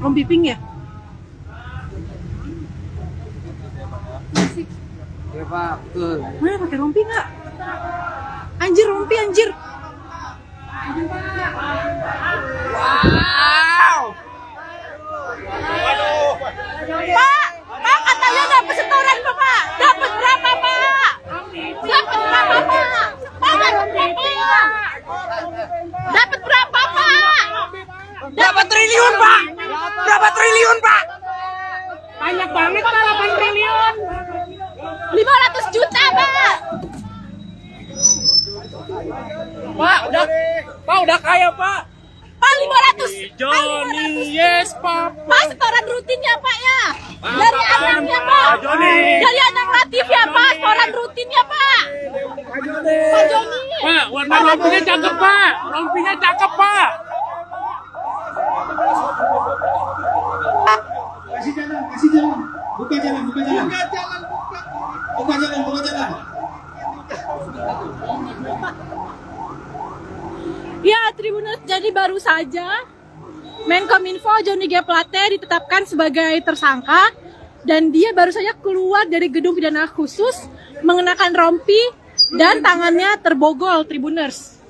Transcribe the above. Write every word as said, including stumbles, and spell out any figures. Om Piping ya? Masih? Ya Pak, betul. Mana pakai rompi nggak? Anjir rompi anjir. Wow. Pak, Pak katanya dapat setoran Pak, Pak. Dapat berapa Pak? Dapat berapa Pak? Dapat berapa? Dapat berapa Pak? Dapat triliun Pak. Berapa triliun Pak? Banyak banget Pak, delapan triliun. lima ratus juta Pak. Pak udah, Pak udah kaya Pak. Pak lima ratus. Johnny yes Pak. Pak setoran rutinnya Pak ya. Dari anaknya Pak. Dari anak Latif ya Pak, setoran rutinnya Pak. Pak Johnny. Pak warna rompinya cakep Pak. Rompinya cakep Pak. Kasih jalan, kasih jalan. Buka jalan, buka jalan. Buka jalan, buka. Buka jalan, buka jalan. Ya, Tribuners, jadi baru saja Menkominfo Johnny G Plate ditetapkan sebagai tersangka dan dia baru saja keluar dari gedung pidana khusus mengenakan rompi dan tangannya terbogol, Tribuners.